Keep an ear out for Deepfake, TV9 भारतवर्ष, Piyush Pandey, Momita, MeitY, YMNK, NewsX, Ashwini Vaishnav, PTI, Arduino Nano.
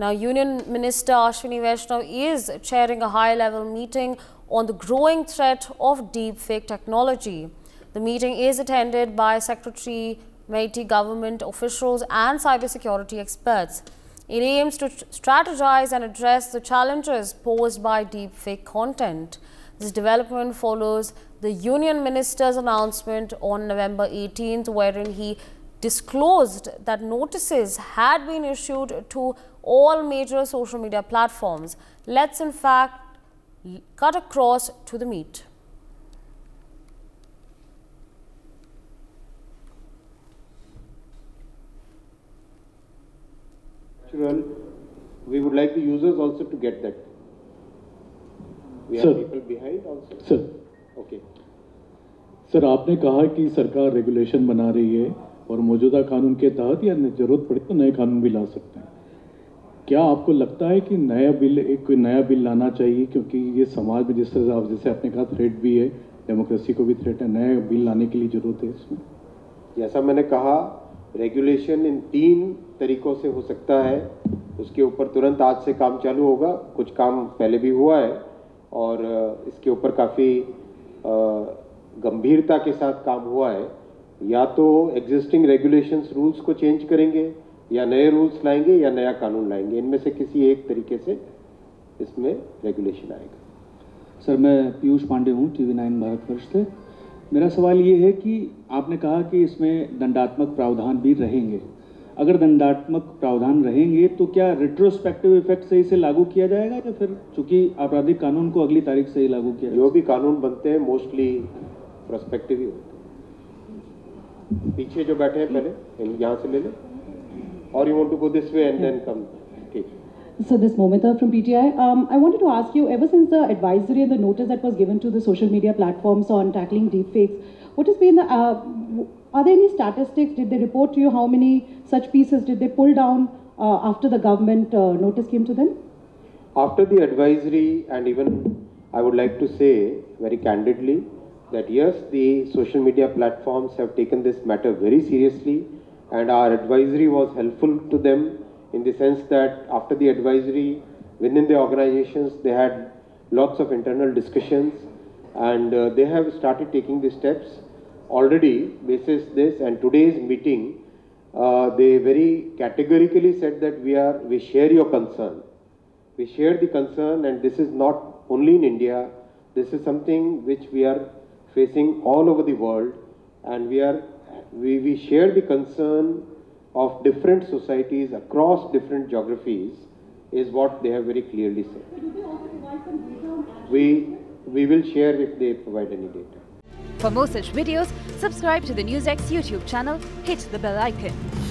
Now, Union Minister Ashwini Vaishnav is chairing a high-level meeting on the growing threat of deepfake technology. The meeting is attended by Secretary MeitY, government officials and cybersecurity experts. It aims to strategize and address the challenges posed by deepfake content. This development follows the Union Minister's announcement on November 18th, wherein he disclosed that notices had been issued to all major social media platforms. Let's in fact cut across to the meat. We would like the users also to get that. We have people behind also. Sir. Okay. Sir, आपने कहा कि सरकार regulation बना रही है और मौजूदा कानून के तहत या जरूरत पड़े तो नए कानून भी ला सकते हैं। क्या आपको लगता है कि कोई नया बिल लाना चाहिए, क्योंकि ये समाज में जैसे आपने कहा थ्रेट भी है, डेमोक्रेसी को भी थ्रेट है, नया बिल लाने के लिए जरूरत है इसमें? जैसा मैंने कहा, रेगुलेशन इन तीन तरीकों से हो सकता है, उसके ऊपर तुरंत आज से काम चालू होगा, कुछ काम पहले भी हुआ है और इसके ऊपर काफ़ी गंभीरता के साथ काम हुआ है। या तो एग्जिस्टिंग रेगुलेशंस रूल्स को चेंज करेंगे या नए रूल्स लाएंगे या नया कानून लाएंगे, इनमें से किसी एक तरीके से इसमें रेगुलेशन आएगा। सर, मैं पीयूष पांडे हूँ, TV9 भारतवर्ष से। मेरा सवाल ये है कि आपने कहा कि इसमें दंडात्मक प्रावधान भी रहेंगे। अगर दंडात्मक प्रावधान रहेंगे तो क्या रेट्रोस्पेक्टिव इफेक्ट से इसे लागू किया जाएगा या फिर चूंकि आपराधिक कानून को अगली तारीख से ही लागू किया जाएगा? जो भी कानून बनते हैं मोस्टली प्रोस्पेक्टिव ही होते हैं। पीछे जो बैठे हैं पहले यहाँ से ले लें और you want to go this way and then come. ठीक। So this is Momita from PTI. I wanted to ask you, ever since the advisory and the notice that was given to the social media platforms on tackling deepfakes, what has been the, are there any statistics? Did they report to you how many such pieces did they pull down after the government notice came to them? After the advisory, and even I would like to say very candidly that yes, the social media platforms have taken this matter very seriously and our advisory was helpful to them, in the sense that after the advisory, within the organizations, they had lots of internal discussions and they have started taking the steps already basis this, and today's meeting, they very categorically said that we share your concern. We share the concern, and this is not only in India, this is something which we are facing all over the world, and we share the concern of different societies across different geographies is what they have very clearly said. We will share if they provide any data. For more such videos, subscribe to the NewsX YouTube channel, hit the bell icon.